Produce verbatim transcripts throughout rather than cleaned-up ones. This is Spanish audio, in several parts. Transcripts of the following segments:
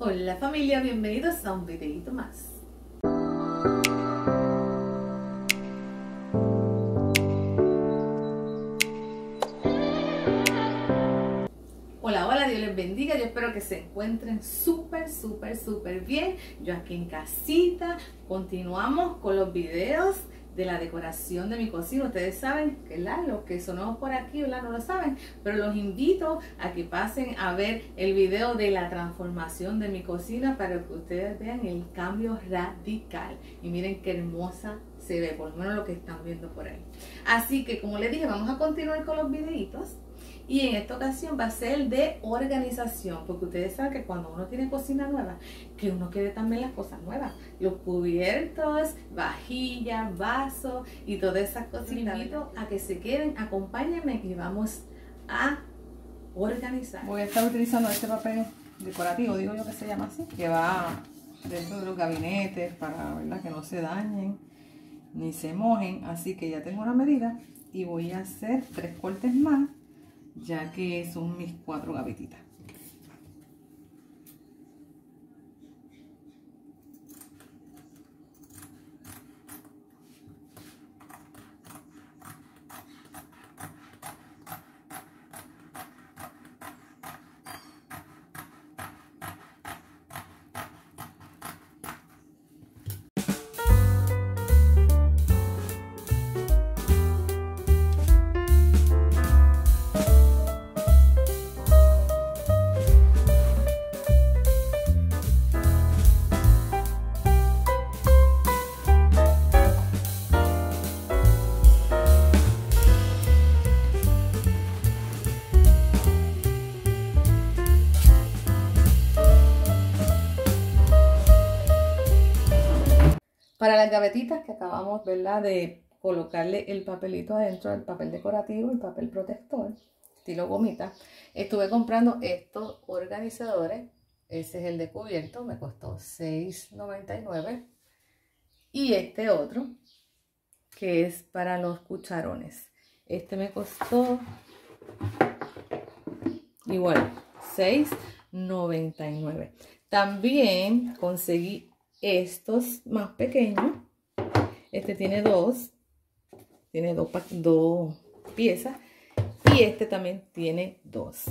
Hola familia, bienvenidos a un videito más. Hola, hola, Dios les bendiga, yo espero que se encuentren súper, súper, súper bien. Yo aquí en casita, continuamos con los videos de la decoración de mi cocina. Ustedes saben, ¿verdad? Los que sonamos por aquí, ¿verdad? No lo saben, pero los invito a que pasen a ver el video de la transformación de mi cocina para que ustedes vean el cambio radical. Y miren qué hermosa se ve, por lo menos lo que están viendo por ahí. Así que, como les dije, vamos a continuar con los videitos. Y en esta ocasión va a ser de organización, porque ustedes saben que cuando uno tiene cocina nueva, que uno quiere también las cosas nuevas, los cubiertos, vajillas, vasos y todas esas cosas. Les invito a que se queden, acompáñenme y vamos a organizar. Voy a estar utilizando este papel decorativo, digo yo que se llama así, que va dentro de los gabinetes para, ¿verdad?, que no se dañen ni se mojen. Así que ya tengo una medida y voy a hacer tres cortes más, ya que son mis cuatro gavetitas. Para las gavetitas que acabamos, ¿verdad?, de colocarle el papelito adentro, el papel decorativo, el papel protector, estilo gomita, estuve comprando estos organizadores. Ese es el de cubierto, me costó seis noventa y nueve. Y este otro, que es para los cucharones. Este me costó igual, seis noventa y nueve. También conseguí estos más pequeños. Este tiene dos, tiene dos, dos piezas, y este también tiene dos.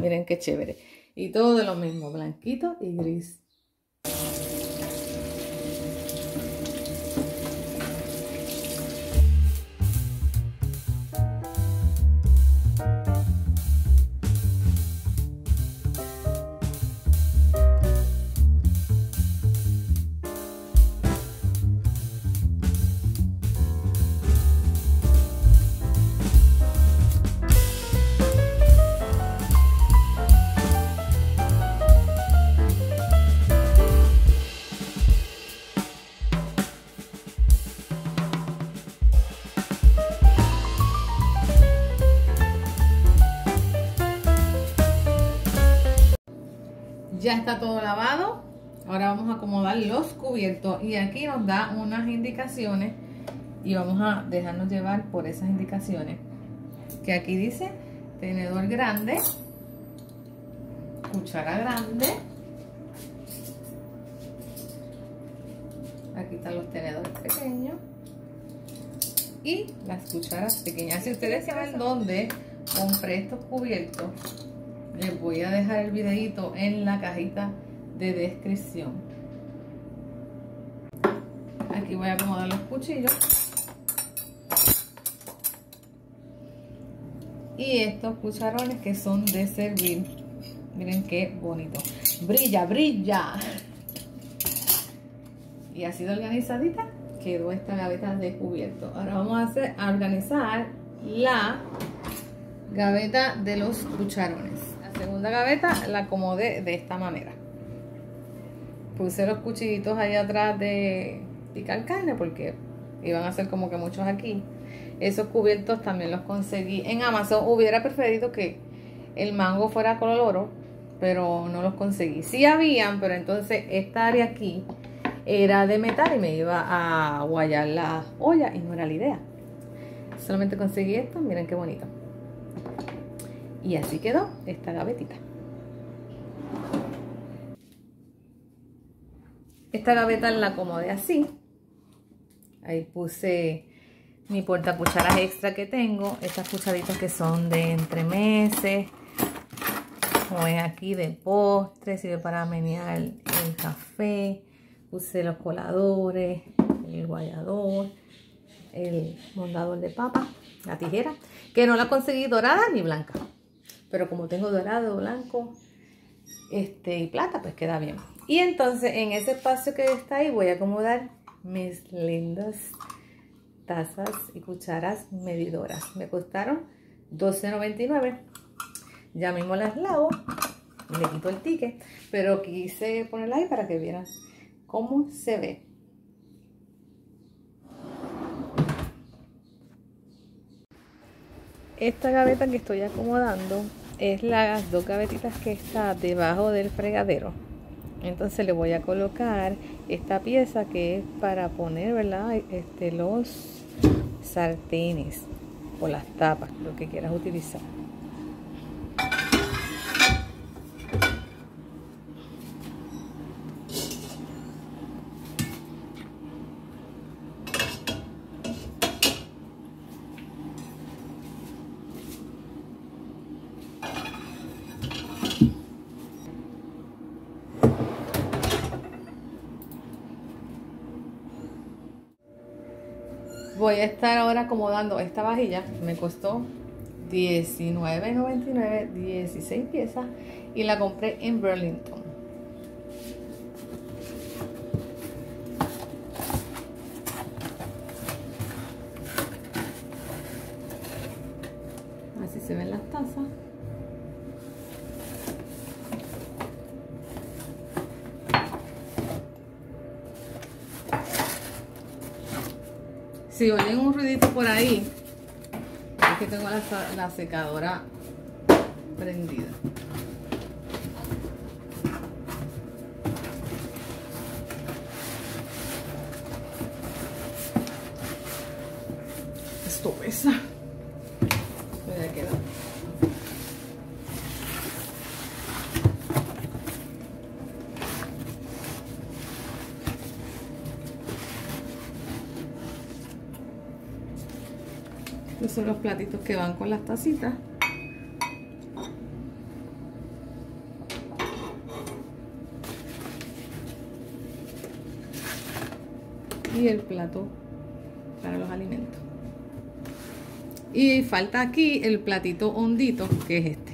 Miren qué chévere. Y todo de lo mismo, blanquito y gris. Ya está todo lavado. Ahora vamos a acomodar los cubiertos, y aquí nos da unas indicaciones y vamos a dejarnos llevar por esas indicaciones, que aquí dice tenedor grande, cuchara grande. Aquí están los tenedores pequeños y las cucharas pequeñas. Si ustedes saben dónde compré estos cubiertos, les voy a dejar el videito en la cajita de descripción. Aquí voy a acomodar los cuchillos. Y estos cucharones que son de servir. Miren qué bonito. Brilla, brilla. Y así de organizadita quedó esta gaveta de cubierto. Ahora vamos a, hacer, a organizar la gaveta de los cucharones. Segunda gaveta la acomodé de esta manera. Puse los cuchillitos ahí atrás de picar carne porque iban a ser como que muchos aquí. Esos cubiertos también los conseguí en Amazon. Hubiera preferido que el mango fuera color oro, pero no los conseguí. Sí habían, pero entonces esta área aquí era de metal y me iba a guayar la olla y no era la idea. Solamente conseguí esto. Miren qué bonito. Y así quedó esta gavetita. Esta gaveta la acomodé así. Ahí puse mi portacucharas extra que tengo. Estas cucharitas que son de entremeses. Como ven aquí, de postre. Sirve para menear el café. Puse los coladores, el guayador, el mondador de papa, la tijera. Que no la conseguí dorada ni blanca. Pero como tengo dorado, blanco este, y plata, pues queda bien. Y entonces en ese espacio que está ahí voy a acomodar mis lindas tazas y cucharas medidoras. Me costaron doce noventa y nueve. Ya mismo las lavo, le quito el ticket, pero quise ponerla ahí para que vieran cómo se ve. Esta gaveta que estoy acomodando es las dos gavetitas que está debajo del fregadero. Entonces le voy a colocar esta pieza que es para poner, ¿verdad? Este, los sartenes o las tapas, lo que quieras utilizar. Voy a estar ahora acomodando esta vajilla. Me costó diecinueve noventa y nueve, dieciséis piezas y la compré en Burlington. Así se ven las tazas. Si oyen un ruidito por ahí, es que tengo la, la secadora prendida. Esto pesa. Me voy a quedar. Estos son los platitos que van con las tacitas. Y el plato para los alimentos. Y falta aquí el platito hondito, que es este.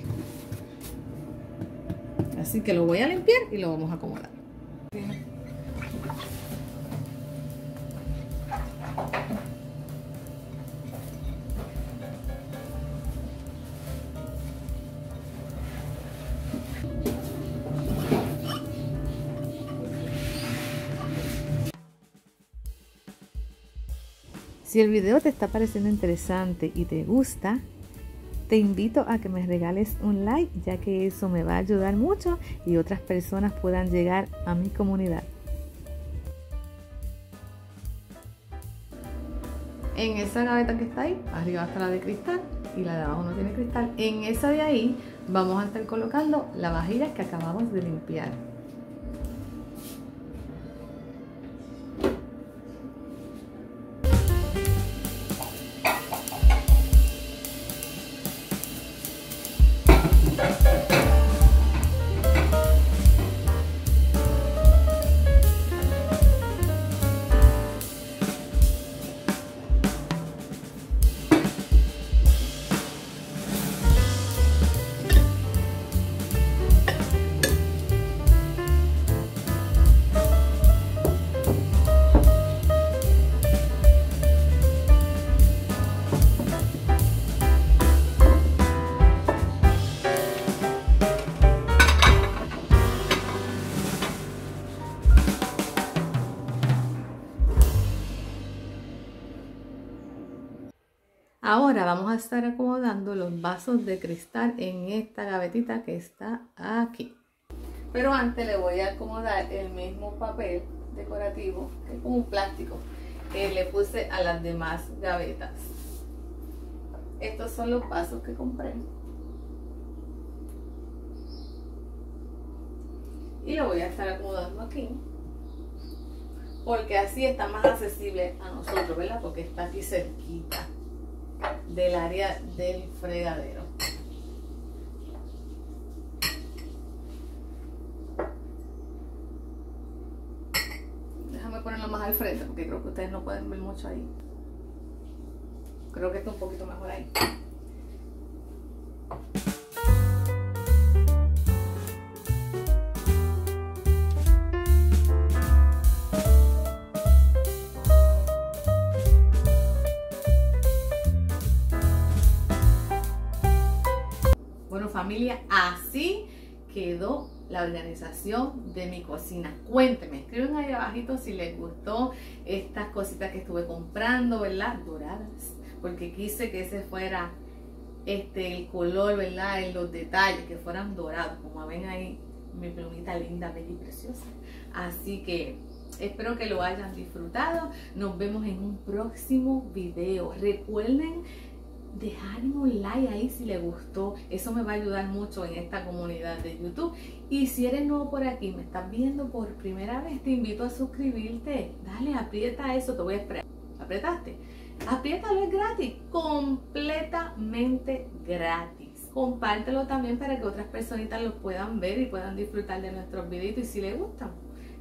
Así que lo voy a limpiar y lo vamos a acomodar. Si el video te está pareciendo interesante y te gusta, te invito a que me regales un like, ya que eso me va a ayudar mucho y otras personas puedan llegar a mi comunidad. En esa gaveta que está ahí, arriba está la de cristal y la de abajo no tiene cristal. En esa de ahí vamos a estar colocando la vajilla que acabamos de limpiar. Ahora vamos a estar acomodando los vasos de cristal en esta gavetita que está aquí. Pero antes le voy a acomodar el mismo papel decorativo, que es como un plástico, que le puse a las demás gavetas. Estos son los vasos que compré. Y lo voy a estar acomodando aquí. porque así está más accesible a nosotros, ¿verdad? Porque está aquí cerquita del área del fregadero. Déjame ponerlo más al frente porque creo que ustedes no pueden ver mucho ahí. Creo que está un poquito mejor ahí. Bueno, familia, así quedó la organización de mi cocina. Cuéntenme, escriben ahí abajito si les gustó estas cositas que estuve comprando, ¿verdad? Doradas, porque quise que ese fuera este, el color, ¿verdad? En los detalles, que fueran dorados, como ven ahí, mi plumita linda, bella y preciosa. Así que espero que lo hayan disfrutado. Nos vemos en un próximo video. Recuerden dejar un like ahí si les gustó, eso me va a ayudar mucho en esta comunidad de YouTube. Y si eres nuevo por aquí, me estás viendo por primera vez, te invito a suscribirte. Dale, aprieta eso, te voy a esperar. ¿Apretaste? Apriétalo, es gratis, completamente gratis. Compártelo también para que otras personitas lo puedan ver y puedan disfrutar de nuestros videitos, y si les gustan,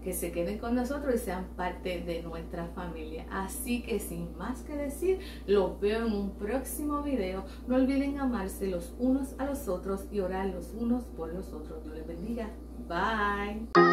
que se queden con nosotros y sean parte de nuestra familia. Así que sin más que decir, los veo en un próximo video. No olviden amarse los unos a los otros y orar los unos por los otros. Dios les bendiga. Bye.